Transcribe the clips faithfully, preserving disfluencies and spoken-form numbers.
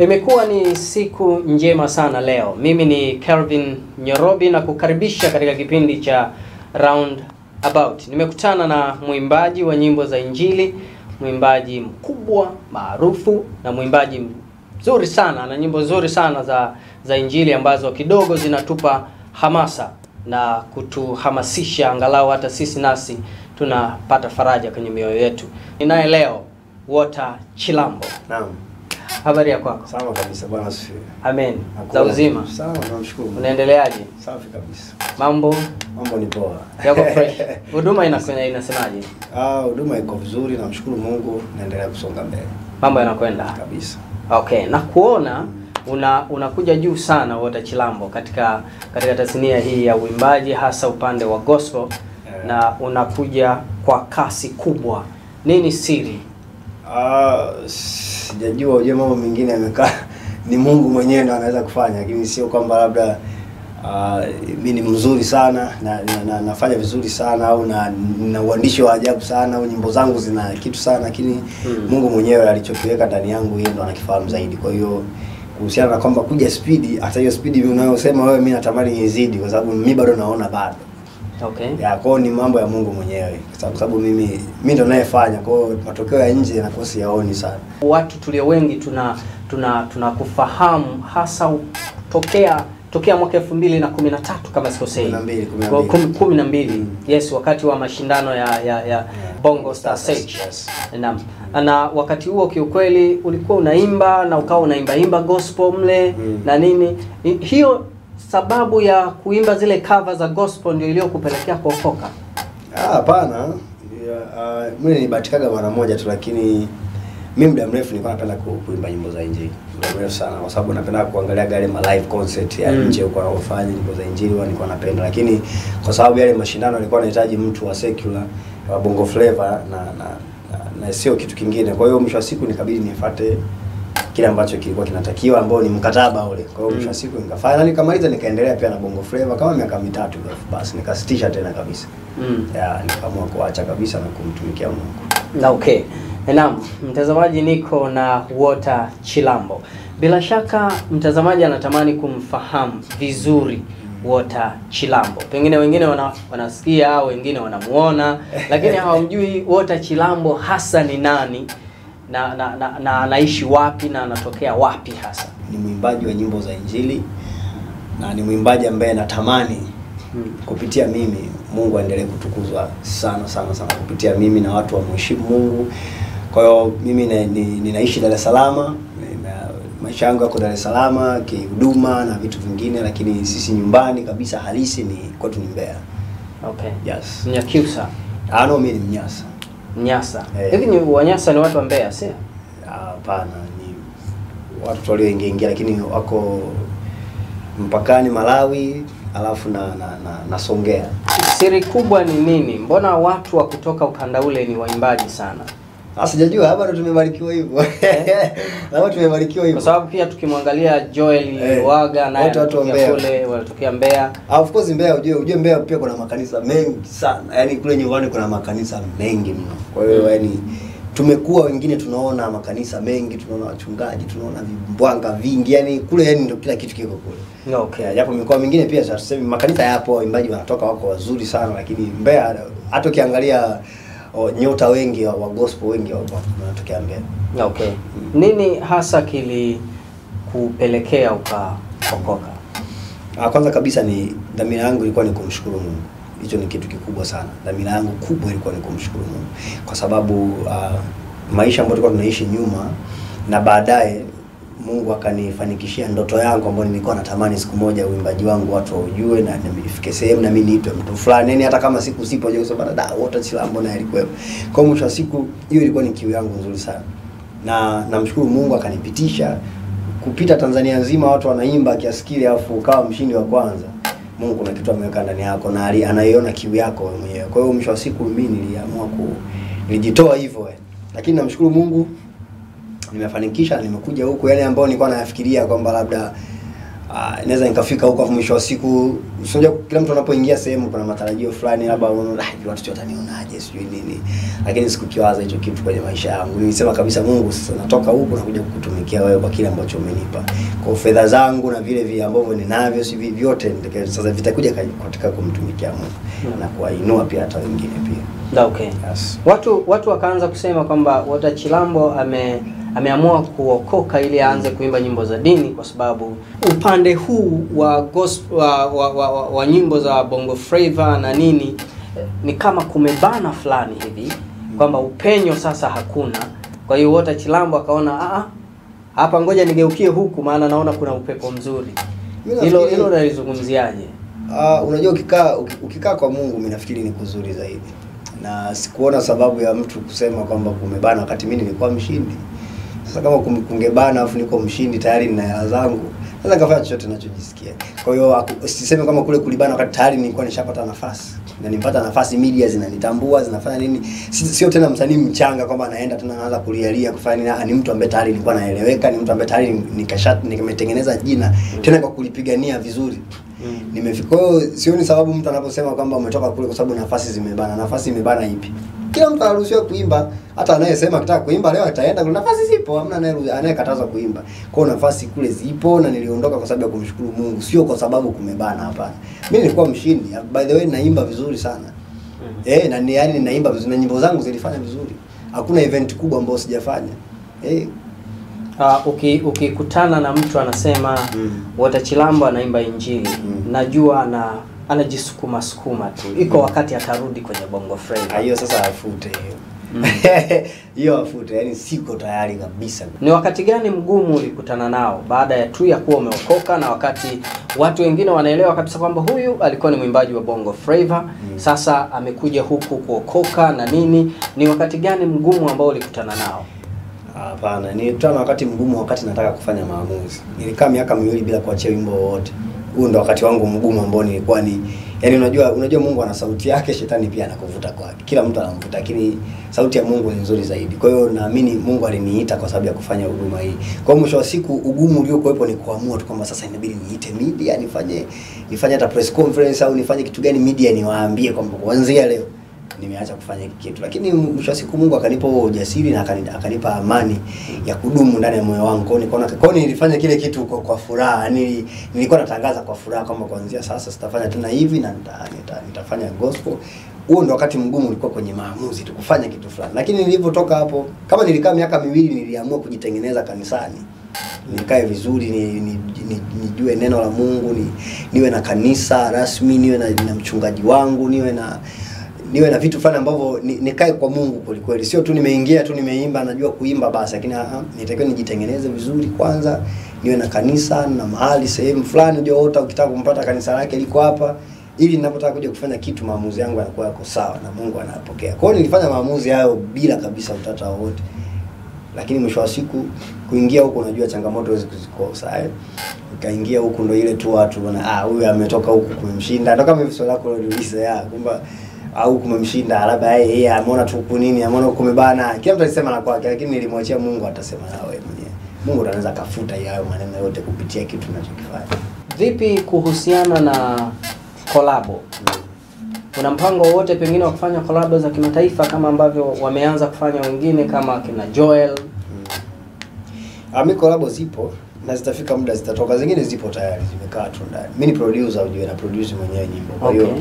Imekuwa ni siku njema sana leo. Mimi ni Kelvin Nyerobi na kukaribisha katika kipindi cha Round About. Nimekutana na mwimbaji wa nyimbo za injili, mwimbaji mkubwa, maarufu na mwimbaji mzuri sana, na nyimbo nzuri sana za za injili ambazo kidogo zinatupa hamasa na kutuhamasisha angalau hata sisi nasi tunapata faraja kwenye mioyo yetu. Ninaye leo Walter Chilambo. Naam. Habari ya kwako? Sawa kabisa bwana asifiwe. Amen. Za uzima. Sawa, tunamshukuru. Unaendeleaje? Safi kabisa. Mambo? Mambo ni poa. Yako fresh. Huduma inafanya inasemaje? Ah, huduma iko vizuri, namshukuru Mungu, naendelea kusonga mbele. Mambo yanakwenda kabisa. Okay, na kuona una unakuja juu sana Walter Chilambo katika katika tasnia hii ya uimbaji, hasa upande wa gospel, yeah. Na unakuja kwa kasi kubwa. Nini siri? Ah, sijajua uje mambo mengine yamekaa ni Mungu mwenyewe ndo anaweza kufanya, lakini sio kwamba labda ah mimi ni mzuri sana na, na, na nafanya vizuri sana au na, na uandishi wa ajabu sana au nyimbo zangu zina kitu sana, lakini hmm. Mungu mwenyewe alichokiweka ndani yangu yeye ndo anakifahamu zaidi. Kwa hiyo kuhusiana na kwamba kuja spidi, hata hiyo spidi unayosema wewe mimi natamani izidi, kwa sababu mimi bado naona bado. Okay. Ya kwao ni mambo ya Mungu mwenyewe, kwa sababu mimi mimi ndo nayefanya, kwa hiyo matokeo ya nje yanakuwa siyaoni sana. Watu tulio wengi tuna tuna tunakufahamu hasa tokea tokea mwaka elfu mbili na kumi na tatu kama sikosei. kumi na mbili. Yes, wakati wa mashindano ya ya, ya yeah. Bongo Star Search. Yes. Naam. Na wakati huo kiukweli ulikuwa unaimba na ukao unaimba imba gospel mle mm. na nini. Hiyo sababu ya kuimba zile cover za gospel ndio iliyokupelekea kuokoka? Ah, hapana. Uh, mimi nilibatikaga mara moja tu, lakini mimi muda mrefu nilikuwa napenda kuimba nyimbo za injili. Muda mrefu sana, kwa sababu napenda kuangalia yale ma live concert ya mm. nje huko wanafanya nyimbo za injili, nilikuwa napenda. Lakini kwa sababu yale mashindano nilikuwa nahitaji mtu wa secular, wa Bongo Flava na na na, na sio kitu kingine. Kwa hiyo mwisho wa siku nikabidi nifuate kile ambacho kilikuwa kinatakiwa, ambao ni mkataba ule. Kwa hiyo mwisho wa siku nika finally kamaliza, nikaendelea pia na Bongo Flava kama miaka mitatu hivi, basi nikasitisha tena kabisa. Mm. Ya nikaamua kuacha kabisa na kumtumikia Mungu. Na okay. Naam, mtazamaji, niko na Walter Chilambo. Bila shaka mtazamaji anatamani kumfahamu vizuri Walter Chilambo. Pengine wengine wana, wanasikia au wengine wanamuona, lakini hawamjui Walter Chilambo hasa ni nani, na na na, na anaishi wapi na anatokea wapi hasa. Ni mwimbaji wa nyimbo za injili na ni mwimbaji ambaye natamani hmm. kupitia mimi Mungu aendelee kutukuzwa sana sana sana kupitia mimi na watu wamheshimu Mungu. Kwa hiyo mimi ninaishi Dar es Salaam, maisha yangu yako Dar es Salaam kihuduma na vitu vingine, lakini sisi nyumbani kabisa halisi ni kwetu ni Mbeya. Okay. Yes. Mnyakyusa. Ah no, mimi ni Mnyasa. Mnyasa. Hivi hey. Ni Wanyasa ni watu wa Mbeya, sio? Hapana, ni watu walioingia lakini wako mpakani Malawi alafu na na na, na Songea. Siri kubwa ni nini? Mbona watu wa kutoka ukanda ule ni waimbaji sana? Asijajua hapa tumebarikiwa hivyo. Hapa tumebarikiwa hivyo. Kwa sababu pia tukimwangalia Joel hey, Waga na kule walitokea Mbeya. Ah, of course Mbeya, ujue ujue Mbeya pia kuna makanisa mengi sana. Yaani kule nyumbani kuna makanisa mengi mno. Kwa hiyo yani tumekuwa wengine tunaona makanisa mengi, tunaona wachungaji, tunaona vimbwanga vingi. Yaani kule yani ndio kila kitu kiko kule. Okay, japo mikoa mingine pia tunasema makanisa yapo, waimbaji wanatoka wako wazuri sana, lakini Mbeya hata ukiangalia O, nyota wengi wa gospel wengi wanatokea Mbeya. Okay. Mm. Nini hasa kili kupelekea ukaokoka? Kwanza kabisa ni dhamira yangu ilikuwa ni kumshukuru Mungu. Hicho ni kitu kikubwa sana. Dhamira yangu kubwa ilikuwa ni kumshukuru Mungu. Kwa sababu uh, maisha ambayo tulikuwa tunaishi nyuma na baadaye Mungu akanifanikishia ndoto yangu ambayo nilikuwa natamani siku moja uimbaji wangu watu waujue na nifike sehemu na mimi niitwe mtu fulani. Yani hata kama siku sipo je kusema dada Walter Chilambo na alikuwa. Kwa mwisho wa siku hiyo ilikuwa ni kiu yangu nzuri sana. Na namshukuru Mungu akanipitisha kupita Tanzania nzima watu wanaimba kiasi kile afu kawa mshindi wa kwanza. Mungu na kitu ameweka ndani yako na anaiona kiu yako wewe mwenyewe. Kwa hiyo mwisho wa siku mimi niliamua ku nilijitoa hivyo. Lakini namshukuru Mungu nimefanikisha, nimekuja huko yale ambayo nilikuwa nayafikiria kwamba labda Uh, inaweza nikafika huko afu mwisho wa siku unajua kila mtu anapoingia sehemu kuna matarajio fulani labda unaona watu watanionaje sijui nini, lakini sikukiwaza hicho kitu kwenye maisha yangu. Nilisema kabisa, Mungu, sasa natoka huko na kuja kukutumikia wewe kwa kile ambacho umenipa, kwa fedha zangu na vile vile ambavyo ninavyo, si vyote sasa vitakuja katika kumtumikia Mungu na kuinua pia hata wengine pia. Okay. Yes. Watu watu wakaanza kusema kwamba Walter Chilambo ame ameamua kuokoka ili aanze kuimba nyimbo za dini kwa sababu upande huu wa gospel wa, wa, wa, wa, wa nyimbo za Bongo Flava na nini ni kama kumebana fulani hivi kwamba upenyo sasa hakuna. Kwa hiyo Walter Chilambo akaona a a hapa ngoja nigeukie huku maana naona kuna upepo mzuri. Hilo hilo nalizungumziaje? Ah, unajua ukikaa ukikaa kwa Mungu mimi nafikiri ni kuzuri zaidi. Na sikuona sababu ya mtu kusema kwamba kumebana wakati mimi nilikuwa mshindi. Sasa kama kungebana afu niko mshindi tayari nina hela zangu, sasa kafanya chochote ninachojisikia. Kwa hiyo usiseme kama kule kulibana wakati tayari nilikuwa nishapata nafasi. Na nimepata nafasi, media zinanitambua, zinafanya nini. Sio tena msanii mchanga kwamba anaenda tena anaanza kulialia kufanya, ni mtu ambaye tayari nilikuwa naeleweka, ni mtu ambaye tayari nikashat nimetengeneza jina tena kwa kulipigania vizuri. Mm. Nimefiko sioni sababu mtu anaposema kwamba umetoka kule kwa sababu nafasi zimebana. Nafasi imebana ipi? Kila mtu anaruhusiwa kuimba, hata anayesema anataka kuimba leo ataenda kule, nafasi zipo, hamna anayekataza kuimba. Kwa nafasi kule zipo na niliondoka kwa sababu ya kumshukuru Mungu, sio kwa sababu kumebana. Hapana, mimi nilikuwa mshindi, by the way naimba vizuri sana. Mm. Eh, na ni yani naimba vizuri na nyimbo zangu zilifanya vizuri, hakuna event kubwa ambayo sijafanya. Eh, Uh, uki ukikutana na mtu anasema mm. Walter Chilambo anaimba injili, mm. najua ana anajisukuma sukuma tu, iko wakati atarudi kwenye Bongo Flava. Hiyo sasa afute hiyo. Hiyo mm. afute, yani siko tayari kabisa. Ni wakati gani mgumu ulikutana nao baada ya tu ya kuwa umeokoka na wakati watu wengine wanaelewa kabisa kwamba huyu alikuwa ni mwimbaji wa Bongo Flava, mm. sasa amekuja huku kuokoka na nini? Ni wakati gani mgumu ambao ulikutana nao? Hapana, nilitana wakati mgumu wakati nataka kufanya maamuzi. Nilikaa miaka miwili bila kuachia wimbo wote. Huo ndo wakati wangu mgumu ambao nilikuwa ni yani unajua unajua Mungu ana sauti yake, shetani pia anakuvuta kwake. Kila mtu anamvuta, lakini sauti ya Mungu ni nzuri zaidi. Kwa hiyo naamini Mungu aliniita kwa sababu ya kufanya huduma hii. Kwa hiyo mwisho wa siku ugumu uliokuwepo ni kuamua tu kwamba sasa inabidi niite media, nifanye nifanye hata press conference au nifanye kitu gani media niwaambie kwamba kuanzia leo nimeacha kufanya kitu. Lakini mwisho wa siku Mungu akanipa ujasiri na akanipa amani ya kudumu ndani ya moyo wangu. Nikaona kwa nini nilifanya kile kitu kwa, kwa furaha. Nili, nilikuwa natangaza kwa furaha kama kuanzia sasa sitafanya tena hivi na nita, nita, nitafanya gospel. Huo ndo wakati mgumu ulikuwa kwenye maamuzi tu kufanya kitu fulani. Lakini nilipotoka hapo, kama nilikaa miaka miwili, niliamua kujitengeneza kanisani. Nikae vizuri, ni, ni, ni, nijue neno la Mungu, ni, niwe na kanisa rasmi, niwe na, na mchungaji wangu, niwe na niwe na vitu fulani ambavyo nikae kwa Mungu kweli kweli. Sio tu nimeingia tu nimeimba najua kuimba basi, lakini aha, nitakiwa nijitengeneze vizuri kwanza, niwe na kanisa na mahali sehemu fulani, unajua wote ukitaka kumpata kanisa lake liko hapa, ili ninapotaka kuja kufanya kitu maamuzi yangu yanakuwa yako sawa na Mungu anapokea. Kwa hiyo nilifanya maamuzi hayo bila kabisa utata wote. Lakini mwisho wa siku kuingia huko unajua changamoto hizo kuzikosa. Nikaingia huko ndo ile tu watu wana ah, huyu ametoka huko kumemshinda. Ndio kama hivi swali lako liliuliza ya kwamba au kumemshinda labda yeye ameona tu nini, ameona kumebana. Kila mtu alisema na kwake, lakini nilimwachia Mungu atasema nawe mwenyewe. Mungu anaweza kafuta hayo maneno yote kupitia kitu tunachokifanya. Vipi kuhusiana na kolabo? Kuna mpango wote pengine wa kufanya kolabo za kimataifa kama ambavyo wameanza kufanya wengine kama kina Joel? Hmm. Ami kolabo zipo na zitafika muda zitatoka, zingine zipo tayari zimekaa tu ndani. Mimi ni producer unajua na produce mwenyewe nyimbo. Kwa hiyo okay.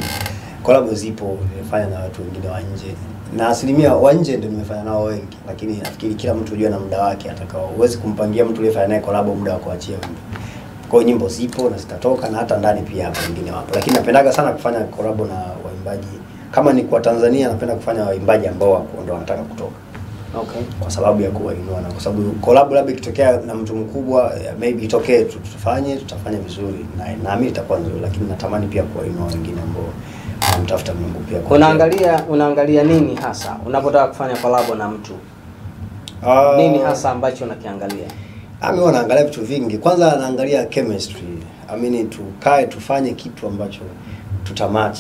Kolabo zipo, nimefanya na watu wengine wa nje. Na asilimia wa nje ndio nimefanya nao wengi, lakini nafikiri kila mtu unajua na muda wake atakao. Huwezi kumpangia mtu aliyefanya naye kolabo muda wa kuachia wimbo. Kwa hiyo nyimbo zipo na zitatoka na hata ndani pia hapa wengine wapo. Lakini napendaga sana kufanya kolabo na waimbaji. Kama ni kwa Tanzania napenda kufanya waimbaji ambao wako ndio wanataka kutoka. Okay. Kwa sababu ya kuwainua na kwa sababu kolabo labda ikitokea na mtu mkubwa maybe itokee tutafanye tutafanya vizuri na naamini itakuwa nzuri, lakini natamani pia kuwainua wengine ambao mtafuta Mungu pia. Unaangalia unaangalia nini hasa unapotaka kufanya collab na mtu? Uh, nini hasa ambacho unakiangalia? Mimi naangalia vitu vingi. Kwanza naangalia chemistry. Amini tukae tufanye kitu ambacho tutamatch.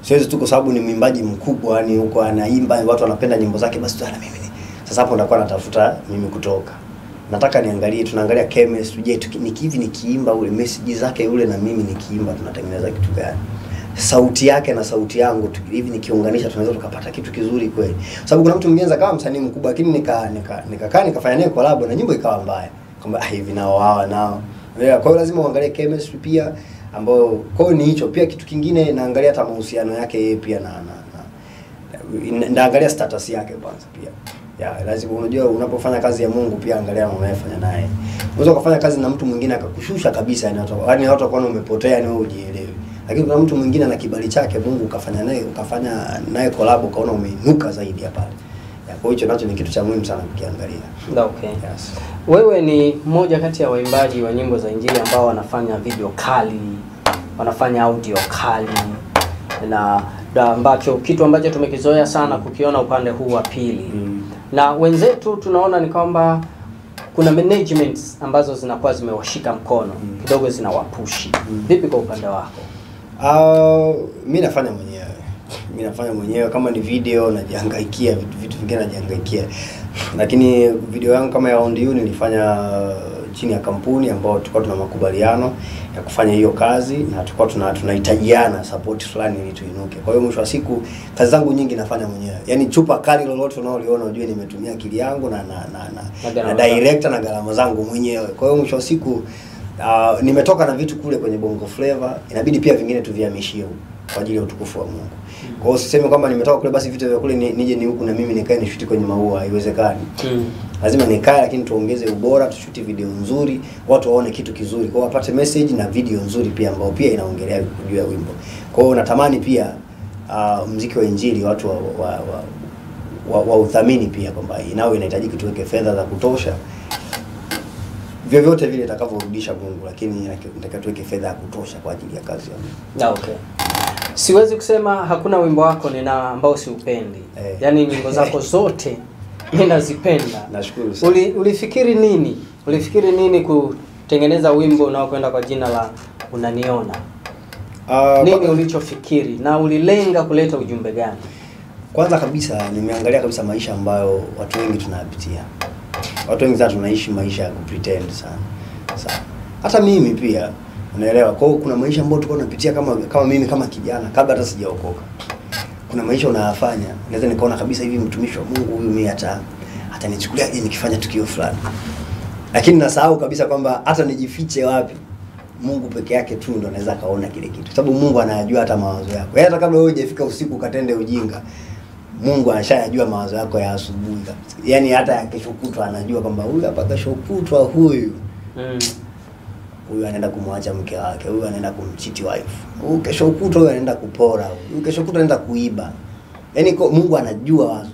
Siwezi tu kwa sababu ni mwimbaji mkubwa, yani huko anaimba watu wanapenda nyimbo zake basi tu na mimi. Sasa hapo ndakuwa natafuta mimi kutoka. nataka niangalie, tunaangalia chemistry, je nikivi nikiimba ule message zake yule na mimi nikiimba tunatengeneza kitu gani, sauti yake na sauti yangu hivi nikiunganisha tunaweza tukapata kitu kizuri kweli. Sababu kuna mtu mgenza kama msanii mkubwa lakini nika nika nikakaa nikafanya naye collab na nyimbo ikawa mbaya kwamba hivi nao hawa nao. Kwa hiyo lazima uangalie chemistry pia ambayo kwao ni hicho. Pia kitu kingine naangalia hata mahusiano yake yeye pia na na naangalia status yake kwanza pia. Ya lazima, unajua unapofanya kazi ya Mungu pia angalia unayofanya naye. Unaweza kufanya kazi na mtu mwingine akakushusha kabisa, yaani watu wakaona umepotea, ni wewe ujielewe. Lakini kuna mtu mwingine na kibali chake Mungu ukafanya naye ukafanya naye collab ukaona umeinuka zaidi hapa. Ya, kwa hiyo nacho ni kitu cha muhimu sana kukiangalia. Na okay. Yes. Wewe ni mmoja kati ya waimbaji wa nyimbo za injili ambao wanafanya video kali, wanafanya audio kali, na ambacho kitu ambacho tumekizoea sana kukiona upande huu wa pili. Mm. Na wenzetu tunaona ni kwamba kuna managements ambazo zinakuwa zimewashika mkono, mm. kidogo zinawapushi. Vipi mm. kwa upande wako? Uh, mimi nafanya mwenyewe. Mimi nafanya mwenyewe, kama ni video najihangaikia, vitu vitu vingine najihangaikia. Lakini video yangu kama ya Round You nilifanya chini ya kampuni ambao tulikuwa tuna makubaliano ya kufanya hiyo kazi, na tulikuwa tuna tunahitajiana support fulani ili tuinuke. Kwa hiyo mwisho wa siku kazi zangu nyingi nafanya mwenyewe. Yaani chupa kali lolote unaoliona ujue nimetumia akili yangu na na na, na, na director na gharama zangu mwenyewe. Kwa hiyo mwisho wa siku uh, nimetoka na vitu kule kwenye Bongo Flava, inabidi pia vingine tuvihamishie kwa ajili ya utukufu wa Mungu. Kwa hiyo usiseme kwamba nimetoka kule basi vitu vya kule ni, nije ni huku na mimi nikae nishuti kwenye maua, haiwezekani. Mm. Lazima nikae lakini tuongeze ubora, tushuti video nzuri, watu waone kitu kizuri, kwa wapate message na video nzuri pia ambao pia inaongelea kujua wimbo. Kwa hiyo natamani pia uh, muziki wa injili watu wa wa, wa, wa, wa uthamini pia kwamba inao inahitaji tuweke fedha za kutosha. Vyovyote vile itakavyorudisha Mungu, lakini nataka tuweke fedha ya kutosha kwa ajili ya kazi yangu. Na okay. Siwezi kusema hakuna wimbo wako nina ambao siupendi. Hey. Yaani nyimbo zako zote ninazipenda. Nashukuru sana. Uli, ulifikiri nini? Ulifikiri nini kutengeneza wimbo unaokwenda kwa jina la Unaniona? Uh, nini ulichofikiri na ulilenga kuleta ujumbe gani? Kwanza kabisa nimeangalia kabisa maisha ambayo watu wengi tunapitia. Watu wengi sana tunaishi maisha ya kupretend sana. Sana. Hata mimi pia unaelewa, kwa hiyo kuna maisha ambayo tulikuwa tunapitia kama kama mimi kama kijana kabla hata sijaokoka. Kuna maisha unayafanya, naweza nikaona kabisa hivi mtumishi wa Mungu huyu mimi hata hata nichukuliaje nikifanya tukio fulani. Lakini nasahau kabisa kwamba hata nijifiche wapi, Mungu peke yake tu ndo anaweza kaona kile kitu. Sababu Mungu anayajua hata mawazo yako. Yeye hata kabla wewe hujafika usiku katende ujinga, Mungu anashajua mawazo yako ya asubuhi kabisa. Yaani hata yakishukutwa anajua kwamba huyu hapa kashukutwa huyu. Mm. Huyu anaenda kumwacha mke wake, huyu anaenda kumchiti wife, huyu kesho ukuta huyu anaenda kupora, huyu kesho ukuta anaenda kuiba. Yaani Mungu anajua wazo,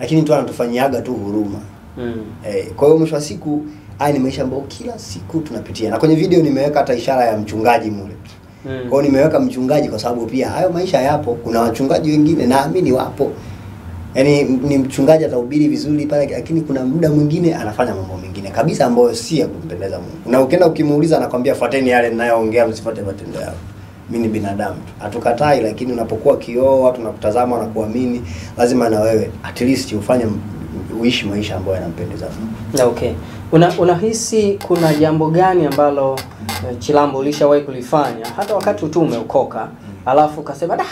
lakini tu anatufanyiaga tu huruma. Mm. Eh, kwa hiyo mwisho wa siku haya ni maisha ambayo kila siku tunapitia. Na kwenye video nimeweka hata ishara ya mchungaji mule. Mm. Kwa hiyo nimeweka mchungaji kwa sababu pia hayo maisha yapo, kuna wachungaji wengine naamini wapo. Yaani ni mchungaji atahubiri vizuri pale, lakini kuna muda mwingine anafanya mambo mengine kabisa ambayo si ya kumpendeza Mungu. Na ukienda ukimuuliza anakuambia fuateni yale ninayoongea, msifuate matendo yao. Mimi ni binadamu tu. Hatukatai, lakini unapokuwa kioo watu nakutazama na kuamini, lazima na wewe at least ufanye uishi maisha ambayo yanampendeza Mungu. Na okay. Una unahisi kuna jambo gani ambalo uh, Chilambo ulishawahi kulifanya hata wakati tu umeokoka, alafu kasema da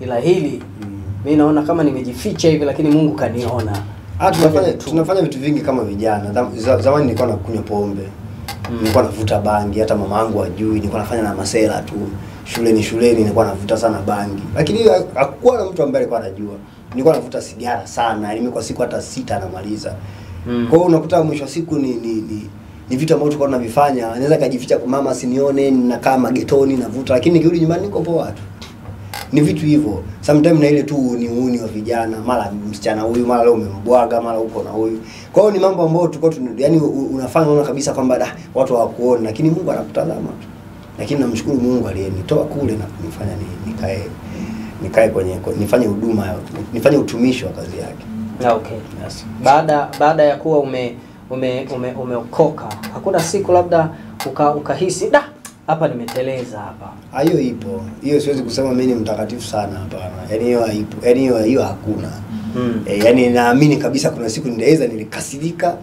ila hili mimi naona kama nimejificha hivi lakini Mungu kaniona. Ah, tunafanya tunafanya vitu vingi kama vijana. Zamani nilikuwa nakunywa pombe. Mm. Nilikuwa navuta bangi, hata mama yangu ajui, nilikuwa nafanya na masela tu. Shuleni shuleni nilikuwa navuta sana bangi. Lakini hakuwa na mtu ambaye alikuwa anajua. Nilikuwa navuta sigara sana, yaani kwa siku hata sita namaliza. Mm. Kwa hiyo unakuta mwisho wa siku ni ni ni, ni vitu ambavyo tulikuwa tunavifanya. Anaweza kajificha kwa mama sinione, ninakaa magetoni navuta, lakini nikirudi nyumbani niko poa watu. Ni vitu hivyo. Sometimes na ile tu ni uuni wa vijana, mara msichana huyu, mara leo umembwaga, mara uko na huyu. Kwa hiyo ni mambo ambayo tulikuwa yaani unafanya unaona kabisa kwamba watu hawakuona, lakini Mungu anakutazama tu. Lakini namshukuru Mungu aliyenitoa kule na kunifanya ni, nikae nikae kwenye nifanye huduma, nifanye utumishi wa kazi yake. Na okay. Yes. Baada baada ya kuwa ume ume umeokoka, ume hakuna siku labda uka, ukahisi da hapa nimeteleza hapa. Hiyo ipo. Hiyo siwezi kusema mimi ni mtakatifu sana hapana. Yaani hiyo haipo. Yaani hiyo hiyo hakuna. Mm. E, yaani naamini kabisa kuna siku niliweza nilikasirika,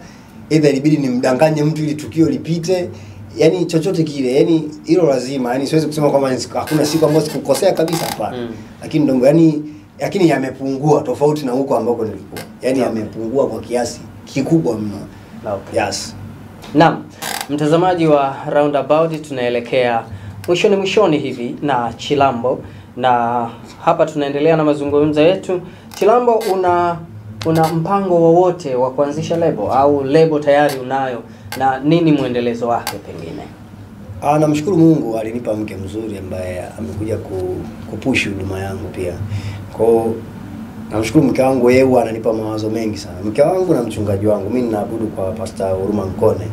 either ilibidi nimdanganye mtu ili tukio lipite, yani chochote kile, yani hilo lazima, yani siwezi kusema kwamba hakuna siku ambayo sikukosea kabisa hapana. Mm. Lakini ndongo yani lakini yamepungua tofauti na huko ambako nilikuwa. Yani yamepungua kwa kiasi kikubwa mno. Okay. Yes. Naam, mtazamaji wa Roundabout, tunaelekea mwishoni mwishoni hivi na Chilambo, na hapa tunaendelea na mazungumzo yetu. Chilambo, una una mpango wowote wa kuanzisha lebo au lebo tayari unayo, na nini muendelezo wake pengine? Ah, namshukuru Mungu alinipa mke mzuri ambaye amekuja kupush huduma yangu pia. Kwa namshukuru mke wangu, yeye ananipa mawazo mengi sana. Mke wangu na mchungaji wangu, mimi naabudu kwa Pastor Huruma Nkone.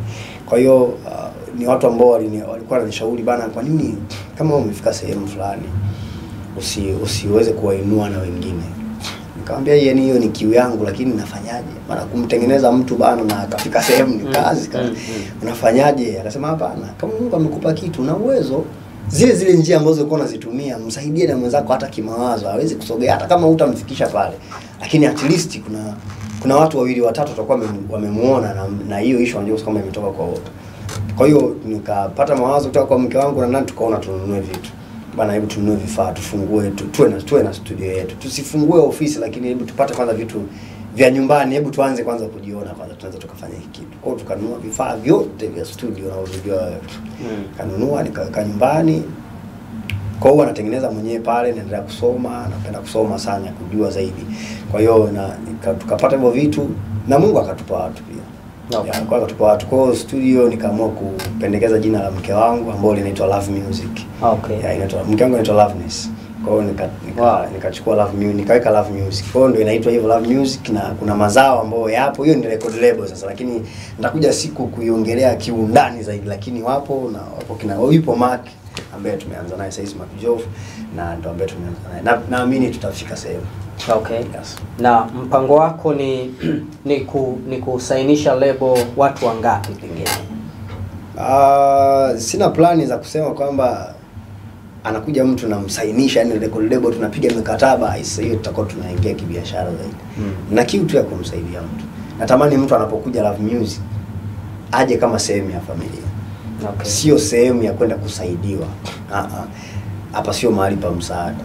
Kwa hiyo uh, ni watu ambao walikuwa wananishauri bana, kwa nini kama umefika sehemu fulani usi usiweze kuwainua na wengine. Nikamwambia yeye, ni hiyo ni kiu yangu, lakini nafanyaje? Maana kumtengeneza mtu bana na akafika sehemu ni kazi kazi. Mm, mm. Unafanyaje? Akasema hapana, kama Mungu amekupa kitu na uwezo, zile zile njia ambazo uko unazitumia, msaidie na mwenzako hata kimawazo, hawezi kusogea hata kama utamfikisha pale. Lakini at least kuna kuna watu wawili watatu watakuwa wamemuona, na na hiyo issue unajua kama imetoka kwa wote. Kwa hiyo nikapata mawazo kutoka kwa mke wangu na nani, tukaona tununue vitu. Bana, hebu tununue vifaa, tufungue tu, tuwe na tuwe na studio yetu. Tusifungue ofisi, lakini hebu tupate kwanza vitu vya nyumbani, hebu tuanze kwanza kujiona kwanza, tuanze tukafanya hiki kitu. Kwa hiyo tukanunua vifaa vyote vya studio na ulijua mm. kanunua nikaweka nyumbani. Kwa hiyo anatengeneza mwenyewe pale, naendelea kusoma, napenda kusoma sana kujua zaidi. Kwa hiyo na tukapata hivyo vitu na Mungu akatupa watu pia. Okay. Ya, kwa akatupa watu. Kwa hiyo studio nikaamua kupendekeza jina la mke wangu ambalo linaitwa Love Music. Okay. Ya, inaitwa, mke wangu anaitwa Loveness. Kwa hiyo nika, nika, wow. nikachukua Love Music, nikaweka Love Music. Kwa hiyo ndio inaitwa hivyo Love Music, na kuna mazao ambayo yapo. Hiyo ni record label sasa, lakini nitakuja siku kuiongelea kiundani zaidi, lakini wapo na wapo kina yupo Mark ambaye tumeanza naye sasa, Mark Jove, na ndio ambaye tumeanza naye. Naamini na tutafika sehemu. Okay. Yes. Na mpango wako ni ni ku, ni kusainisha label watu wangapi pengine? Ah, uh, sina plani za kusema kwamba anakuja mtu na msainisha, yani record label tunapiga mikataba, hiyo tutakuwa tunaingia kibiashara zaidi. Mm. Na kitu ya kumsaidia mtu. Natamani mtu anapokuja Love Music aje kama sehemu ya familia. Okay. Sio sehemu ya kwenda kusaidiwa. Ah ah. Hapa sio mahali pa msaada.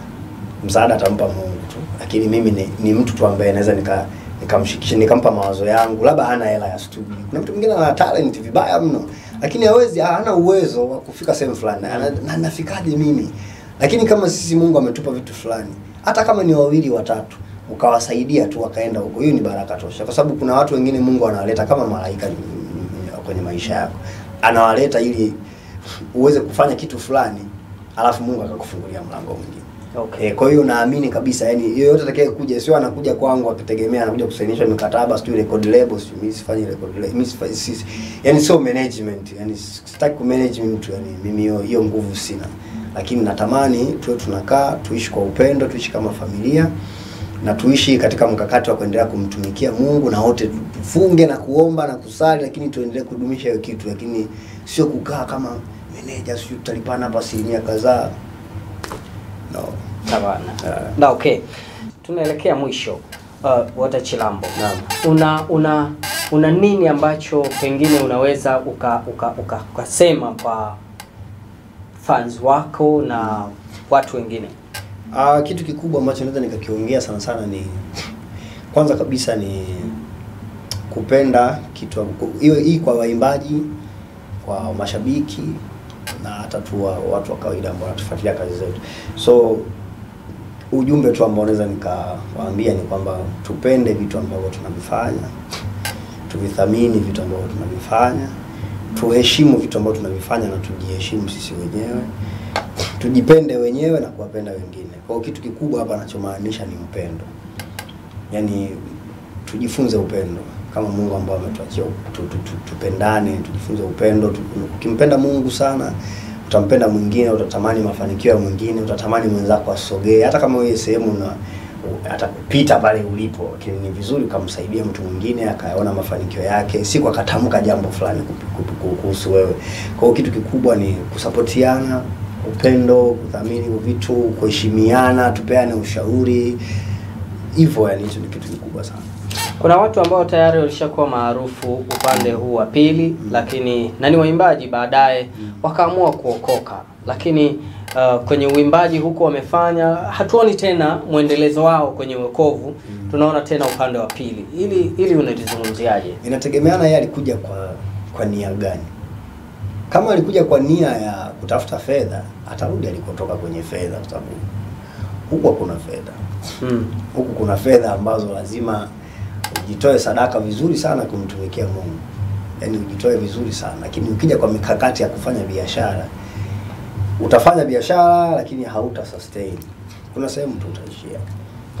Msaada atampa Mungu tu. Lakini mimi ni, ni mtu tu ambaye naweza nika nikamshikisha, nikampa mawazo yangu. Labda hana hela ya studio. Kuna mtu mwingine ana talent vibaya mno, lakini hawezi, hana uwezo wa kufika sehemu fulani. Na nafikaje mimi? Lakini kama sisi Mungu ametupa vitu fulani, hata kama ni wawili watatu, ukawasaidia tu wakaenda huko, hiyo ni baraka tosha. Kwa sababu kuna watu wengine Mungu anawaleta kama malaika kwenye maisha yako. Anawaleta ili uweze kufanya kitu fulani, alafu Mungu akakufungulia mlango mwingine. Okay. E, kwa hiyo naamini kabisa, yani yoyote atakayekuja sio anakuja kwangu akitegemea anakuja kusainishwa mikataba, sio record label, sio mimi sifanyi record label, mimi sifanyi, yani sio management, yani sitaki ku manage mtu, yani mimi hiyo nguvu sina. Lakini natamani tuwe tunakaa, tuishi kwa upendo, tuishi kama familia, na tuishi katika mkakati wa kuendelea kumtumikia Mungu, na wote tufunge na kuomba na kusali, lakini tuendelee kudumisha hiyo kitu, lakini sio kukaa kama manager, sio tutalipana hapa asilimia kadhaa. No. Tabana. Uh, na okay. Tunaelekea mwisho. Uh, Walter Chilambo. Naam. Una una una nini ambacho pengine unaweza uka uka uka ukasema kwa fans wako na watu wengine? Uh, kitu kikubwa ambacho naweza nikakiongea sana sana ni kwanza kabisa ni kupenda kitu hiyo, hii kwa waimbaji, kwa mashabiki, na hata tu watu wa kawaida ambao wanatufuatilia kazi zetu. So ujumbe tu ambao naweza nikawaambia ni kwamba tupende vitu ambavyo tunavifanya, tuvithamini vitu ambavyo tunavifanya, tuheshimu vitu ambavyo tunavifanya, na tujiheshimu sisi wenyewe, tujipende wenyewe na kuwapenda wengine. Kwa kitu kikubwa hapa anachomaanisha ni upendo. Yaani tujifunze upendo kama Mungu ambaye ametuachia, tupendane, tujifunze upendo. Ukimpenda Mungu sana, utampenda mwingine, utatamani mafanikio ya mwingine, utatamani mwenzako asogee, hata kama wewe sehemu na atakupita pale ulipo, lakini ni vizuri kumsaidia mtu mwingine akaona mafanikio yake, si kwa katamka jambo fulani kuhusu wewe. Kwa kitu kikubwa ni kusapotiana, upendo, kuthamini vitu, kuheshimiana, tupeane ushauri. Hivyo yani hicho ni kitu kikubwa sana. Kuna watu ambao tayari walishakuwa maarufu upande huu wa pili, mm. lakini na ni waimbaji baadaye mm. wakaamua kuokoka, lakini uh, kwenye uimbaji huko wamefanya hatuoni tena muendelezo wao kwenye wokovu, mm. tunaona tena upande wa pili. Ili ili unalizungumziaje? Inategemeana yeye alikuja kwa kwa nia gani. Kama alikuja kwa nia ya kutafuta fedha, atarudi alikotoka kwenye fedha, kwa sababu huko kuna fedha. Mm. Huko kuna fedha ambazo lazima ujitoe sadaka vizuri sana kumtumikia Mungu. Yaani ujitoe vizuri sana, lakini ukija kwa mikakati ya kufanya biashara, utafanya biashara lakini hauta sustain. Kuna sehemu tu utaishia.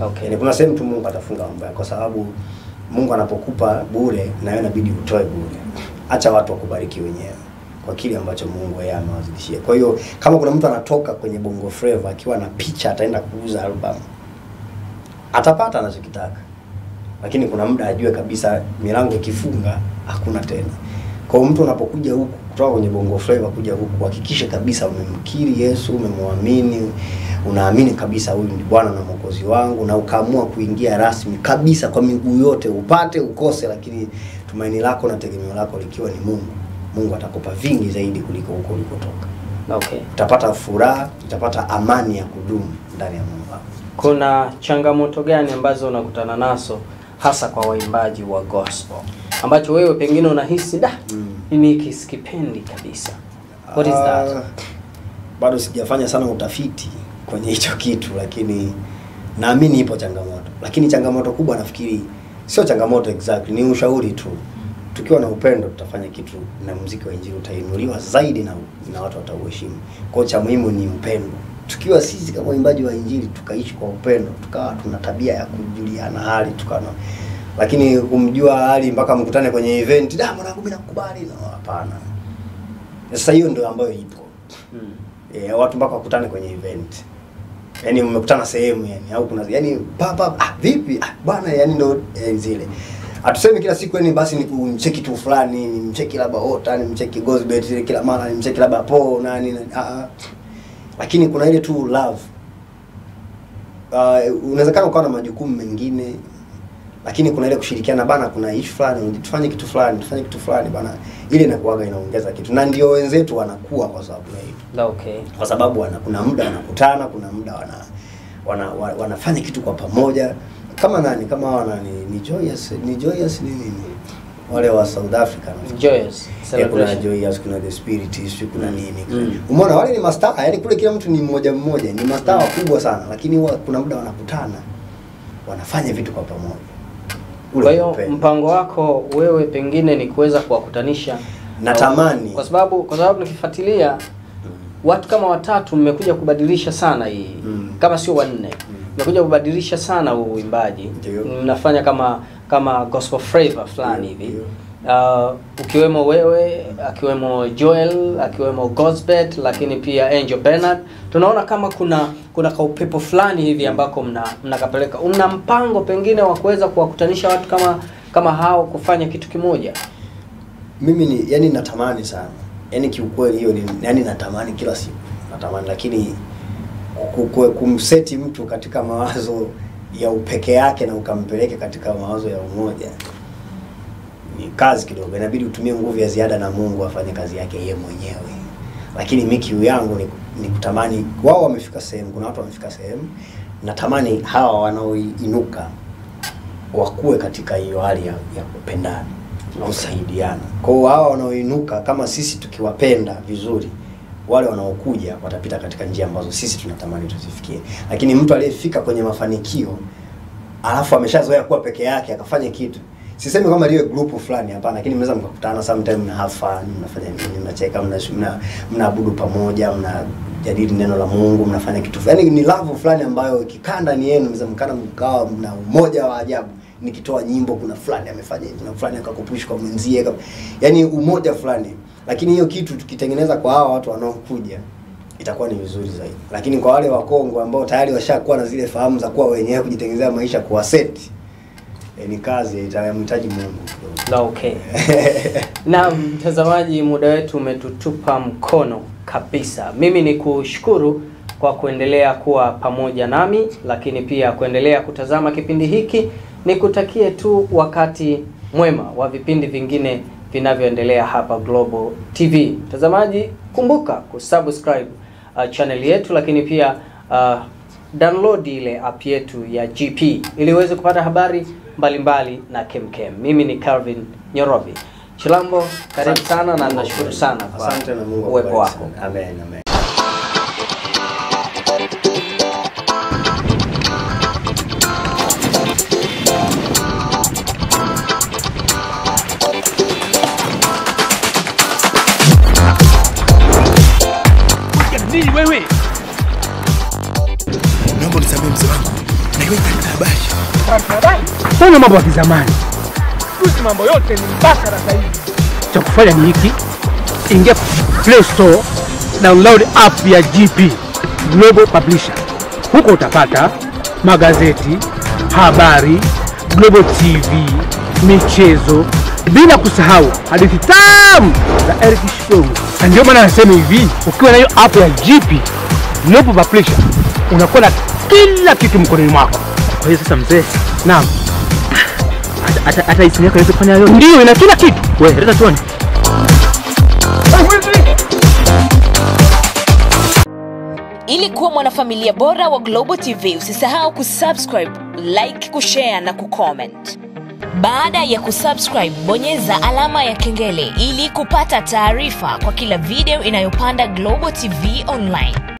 Okay. Yaani kuna sehemu tu Mungu atafunga mambo yako, kwa sababu Mungu anapokupa bure na wewe inabidi utoe bure. Acha watu wakubariki wenyewe kwa kile ambacho Mungu yeye amewazidishia. Kwa hiyo kama kuna mtu anatoka kwenye Bongo Flava akiwa na picha ataenda kuuza album, atapata anachokitaka. Lakini kuna muda ajue kabisa milango ikifunga hakuna tena. Kwa mtu unapokuja huku kutoka kwenye Bongo Flava kuja huku, hakikisha kabisa umemkiri Yesu, umemwamini, unaamini kabisa huyu ni Bwana na Mwokozi wangu, na ukaamua kuingia rasmi kabisa kwa miguu yote, upate ukose, lakini tumaini lako na tegemeo lako likiwa ni Mungu. Mungu atakupa vingi zaidi kuliko huko ulikotoka. Okay. Utapata furaha, utapata amani ya kudumu ndani ya Mungu wako. Kuna changamoto gani ambazo unakutana nazo hasa kwa waimbaji wa gospel ambacho wewe pengine unahisi da mimi mm. kiskipendi kabisa? What is that? Uh, bado sijafanya sana utafiti kwenye hicho kitu, lakini naamini ipo changamoto. Lakini changamoto kubwa nafikiri sio changamoto exactly, ni ushauri tu. Tukiwa na upendo tutafanya kitu na muziki wa injili utainuliwa zaidi na, na watu watauheshimu. Kwa cha muhimu ni upendo. Tukiwa sisi kama waimbaji wa injili tukaishi kwa upendo, tukawa tuna tabia ya kujuliana hali, tukawa, lakini kumjua hali mpaka mkutane kwenye event, da mwanangu mimi nakubali, na hapana. Sasa hiyo ndio ambayo ipo. Mm. E, watu mpaka wakutane kwenye event. Yaani mmekutana sehemu yani au kuna yani papa ah, vipi ah, bwana yani ndio eh, zile. Atuseme kila siku yani basi nimcheki tu fulani, nimcheki labda Ota, nimcheki Gospel kila mara, nimcheki labda Po nani na ah. Lakini kuna ile tu love. Uh, unawezekana ukawa na majukumu mengine, lakini kuna ile kushirikiana bana, kuna issue fulani, tufanye kitu fulani, tufanye kitu fulani bana, ile inakuaga inaongeza kitu. Na ndio wenzetu wanakuwa kwa sababu hiyo. Okay. Kwa sababu wana, kuna muda wanakutana, kuna muda wana, wana, wana wanafanya kitu kwa pamoja. Kama nani, kama wana ni, ni Joyous, ni Joyous ni nini? Wale wa South Africa na Joyous. E, kuna Joyous, kuna The Spirit, kuna nini. Mm. Umeona wale ni mastaa, yani kule kila mtu ni mmoja mmoja, ni mastaa wakubwa sana, lakini wa, kuna muda wanakutana, wanafanya vitu kwa pamoja. Kwa hiyo mpango wako wewe pengine ni kuweza kuwakutanisha, natamani, kwa sababu kwa sababu nikifuatilia mm. watu kama watatu mmekuja kubadilisha sana hii, mm. kama sio wanne mmekuja mm. kubadilisha sana uimbaji, mnafanya kama kama gospel flavor fulani hivi, uh, ukiwemo wewe, akiwemo Joel, akiwemo Gospel, lakini pia Angel Bernard. Tunaona kama kuna kuna kaupepo fulani hivi ambako mna mnakapeleka. Una mpango pengine wa kuweza kuwakutanisha watu kama kama hao kufanya kitu kimoja? Mimi ni yani natamani sana. Yaani kiukweli hiyo ni yani natamani kila siku. Natamani, lakini kumseti mtu katika mawazo ya upeke yake na ukampeleke katika mawazo ya umoja ni kazi kidogo. Inabidi utumie nguvu ya ziada na Mungu afanye kazi yake yeye mwenyewe. Lakini miki yangu ni ni kutamani wao wamefika sehemu, kuna watu wamefika sehemu, natamani hawa wanaoinuka wakue katika hiyo hali ya, ya kupendana na kusaidiana. Kwa hiyo hawa wanaoinuka kama sisi tukiwapenda vizuri, wale wanaokuja watapita katika njia ambazo sisi tunatamani tuzifikie. Lakini mtu aliyefika kwenye mafanikio alafu ameshazoea kuwa peke yake akafanya kitu, sisemi kama liwe group fulani, hapana, lakini mnaweza mkakutana sometime na have fun, mnafanya nini, mnacheka, mna mnaabudu pamoja, mnajadili neno la Mungu, mnafanya kitu fulani. Ni love fulani ambayo ikikanda ni yenu mnaweza mkana mkawa mna umoja wa ajabu. Nikitoa nyimbo kuna fulani amefanya hivi na fulani akakupush kwa mwenzie, yani umoja fulani. Lakini hiyo kitu tukitengeneza kwa hawa watu wanaokuja itakuwa ni vizuri zaidi. Lakini kwa wale wa Kongo ambao tayari washakuwa na zile fahamu za kuwa wenyewe kujitengenezea maisha kwa set, E, ni kazi itamhitaji Mungu. Na okay. Na mtazamaji, muda wetu umetutupa mkono kabisa. Mimi ni kushukuru kwa kuendelea kuwa pamoja nami, lakini pia kuendelea kutazama kipindi hiki. nikutakie tu wakati mwema wa vipindi vingine vinavyoendelea hapa Global T V. Mtazamaji, kumbuka kusubscribe uh, channel yetu, lakini pia uh, download ile app yetu ya G P ili uweze kupata habari mbalimbali mbali na kemkem. Mimi ni Kelvin Nyerobi. Chilambo, karibu sana na nashukuru sana kwa uwepo wako. Amen, amen. Sasa mambo ya zamani. Sisi mambo yote ni mbaka na saizi. Cha kufanya ni hiki. Ingia Play Store, download app ya G P Global Publisher. Huko utapata magazeti, habari, Global T V, michezo, bila kusahau hadithi tamu za Eric Show. Na ndio maana nasema hivi, ukiwa na hiyo app ya G P Global Publisher, unakuwa na kila kitu mkononi mwako. Kwa hiyo sasa mzee, naam. Ata ata isini yako yote kufanya yote. Ndio ina kila kitu. Wewe leta tuone. Ili kuwa mwanafamilia bora wa Global T V, usisahau kusubscribe, like, kushare na kucomment. Baada ya kusubscribe, bonyeza alama ya kengele ili kupata taarifa kwa kila video inayopanda Global T V Online.